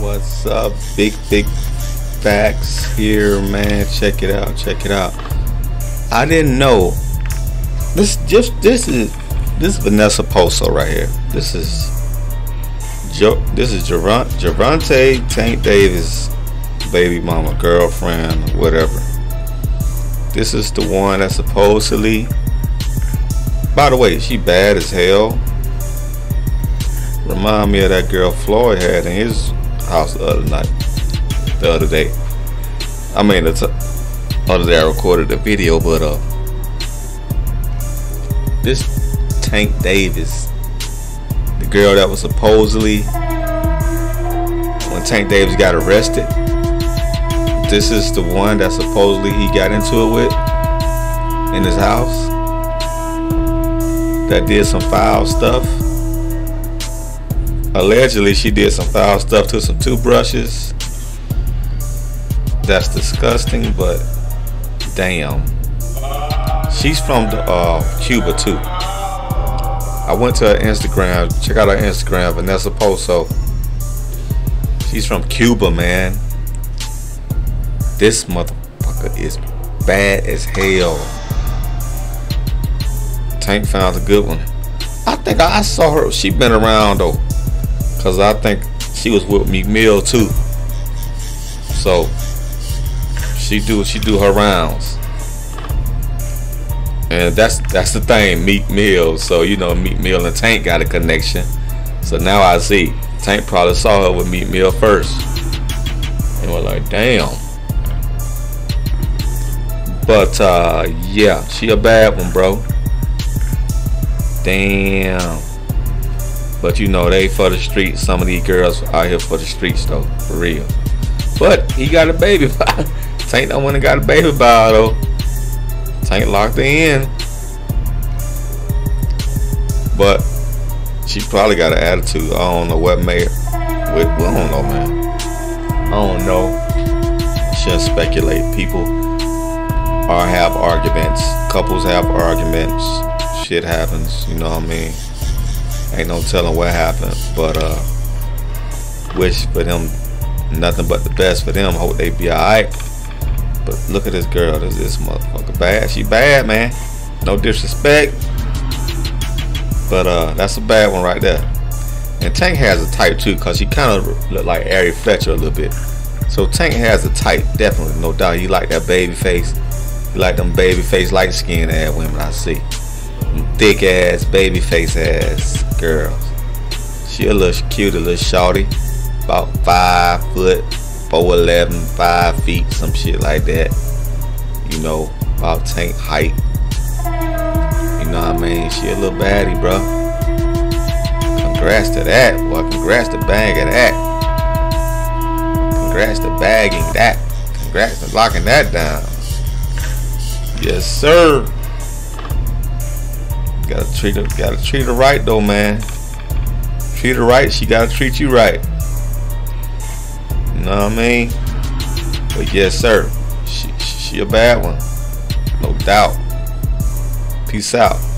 What's up? Big facts here, man. Check it out, check it out. I didn't know this is Vanessa Posso right here. This is Gervonta Tank Davis, baby mama, girlfriend, whatever. This is the one that supposedly, by the way, she bad as hell. Remind me of that girl Floyd had in his house the other day. I mean, the other day I recorded a video, but this Tank Davis, the girl that was supposedly, when Tank Davis got arrested, this is the one that supposedly he got into it with in his house, that did some foul stuff. Allegedly she did some foul stuff to some toothbrushes. That's disgusting, but damn, she's from the Cuba too. I went to her Instagram. Check out her Instagram, Vanessa Posso. She's from Cuba, man. This motherfucker is bad as hell. Tank found a good one. I think I saw her. She been around though, cause I think she was with Meek Mill too. So she do her rounds, and that's the thing, Meek Mill. So you know Meek Mill and Tank got a connection. So now I see Tank probably saw her with Meek Mill first, and we're like, damn. But yeah, she a bad one, bro. Damn. But you know, they for the streets. Some of these girls out here for the streets though, for real. But he got a baby. Tank don't want to got a baby by though. Tank locked her in. But she probably got an attitude. I don't know what made her. We don't know, man. I don't know. Shouldn't speculate. People have arguments. Couples have arguments. Shit happens. You know what I mean? Ain't no telling what happened, but wish for them nothing but the best for them. Hope they be alright. But look at this girl. This motherfucker bad. She bad, man. No disrespect, but that's a bad one right there. And Tank has a type too, cause she kind of look like Ari Fletcher a little bit. So Tank has a type, definitely, no doubt. He like that baby face. He like them baby face, light skinned ass women I see. Thick ass, baby face ass girls. She a little cute, a little shawty, about 5 foot, 4'11", 5 feet, some shit like that. You know, about Tank height. You know what I mean? She a little baddie, bro. Congrats to that, boy. Congrats to bagging that. Congrats to bagging that. Congrats to locking that down. Yes, sir. Gotta treat her right though, man. Treat her right, she gotta treat you right. You know what I mean? But yes, sir. She a bad one, no doubt. Peace out.